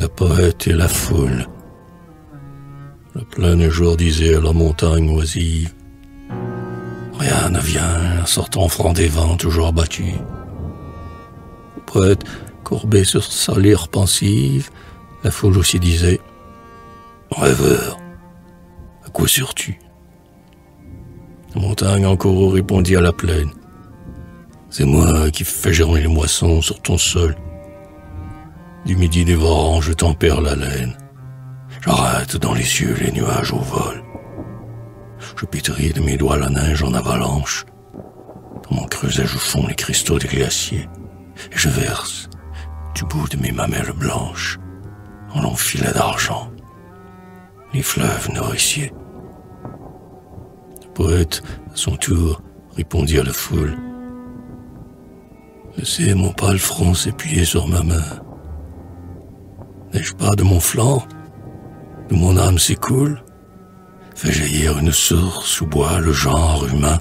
le poète et la foule. Le plein jour disait à la montagne oisive, rien ne vient, sortant franc des vents toujours battus. Le poète, courbé sur sa lyre pensive, la foule aussi disait, rêveur, à quoi sûres-tu? La montagne encore répondit à la plaine, c'est moi qui fais germer les moissons sur ton sol. Du midi dévorant, je t'en perds l'haleine. J'arrête dans les cieux les nuages au vol. Je pétris de mes doigts la neige en avalanche. Dans mon creuset, je fonds les cristaux des glaciers. Et je verse, du bout de mes mamelles blanches, en longs filets d'argent, les fleuves nourriciers. Le poète, à son tour, répondit à la foule. Laissez mon pâle front s'épuyer sur ma main. N'ai-je pas de mon flanc, d'où mon âme s'écoule, fait jaillir une source où boit le genre humain?